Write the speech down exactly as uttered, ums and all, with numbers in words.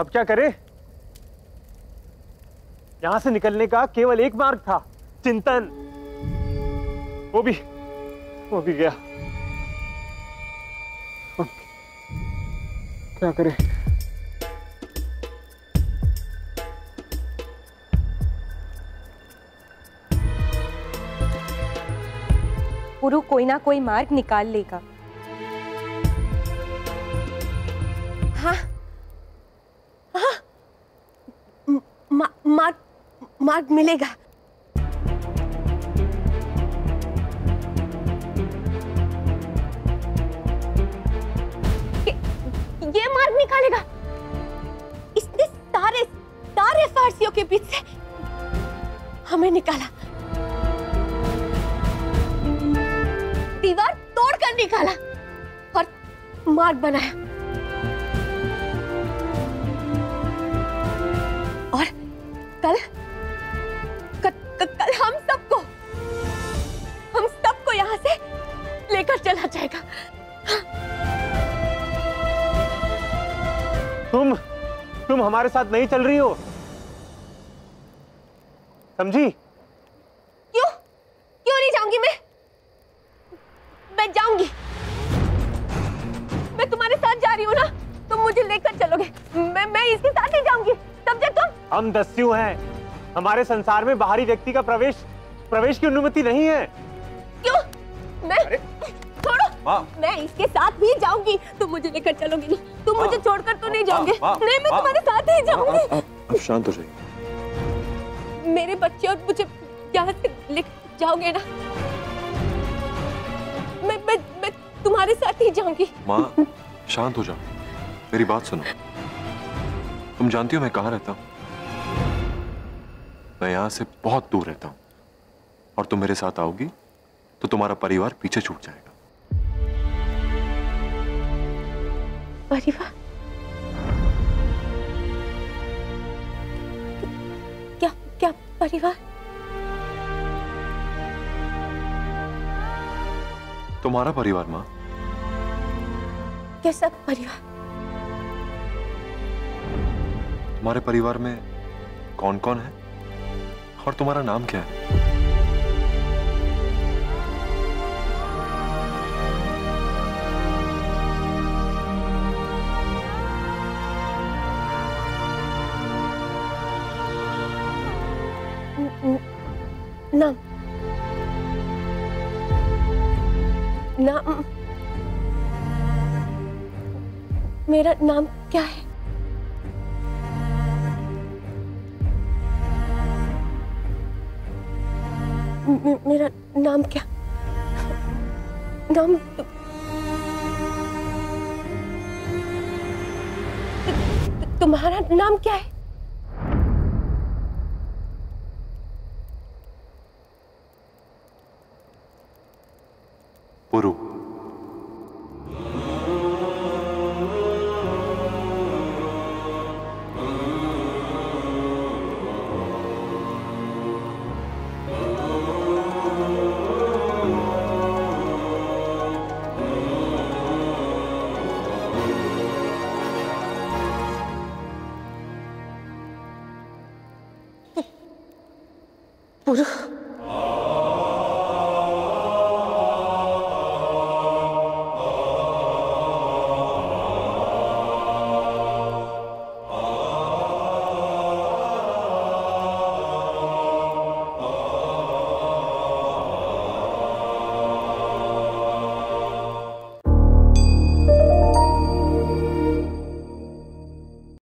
अब क्या करें? यहां से निकलने का केवल एक मार्ग था, चिंतन। वो भी वो भी गया। क्या करें? पुरु कोई ना कोई मार्ग निकाल लेगा। हाँ, हाँ, मा, मार्ग मार्ग मिलेगा। ये, ये मार्ग निकालेगा। इसने सारे सारे फारसियों के बीच से हमें निकाला, दीवार तोड़कर निकाला और मार्ग बनाया। और कल क, क, कल हम सबको हम सबको यहाँ से लेकर चला जाएगा। तुम तुम हमारे साथ नहीं चल रही हो, समझी? क्यों क्यों नहीं जाऊंगी मैं? मैं जाऊंगी। मैं तुम्हारे साथ जा रही हूँ ना, तुम मुझे लेकर चलोगे। मैं मैं इसके साथ नहीं जाऊंगी। हम दस्यु हैं, हमारे संसार में बाहरी व्यक्ति का प्रवेश प्रवेश की अनुमति नहीं है। क्यों? मैं छोड़ो, मैं इसके साथ भी जाऊंगी। तुम मुझे लेकर चलोगे नहीं, तुम मुझे छोड़कर तो नहीं जाओगे। नहीं, मैं तुम्हारे साथ ही जाऊंगी। अब शांत हो जाइए। मेरे बच्चे और मुझे यहाँ से लेकर जाओगे ना? मैं मैं मैं तुम्हारे साथ ही जाऊंगी। माँ शांत हो जाओ, मेरी बात सुनो। तुम जानती हो मैं कहाँ रहता हूँ? मैं यहाँ से बहुत दूर रहता हूँ, और तुम मेरे साथ आओगी तो तुम्हारा परिवार पीछे छूट जाएगा। परिवार? क्या क्या परिवार? तुम्हारा परिवार माँ। कैसा परिवार? तुम्हारे परिवार में कौन कौन है और तुम्हारा नाम क्या है? नाम नाम मेरा नाम क्या है? मेरा नाम क्या? नाम तुम्हारा नाम क्या है? पुरु। पुरु।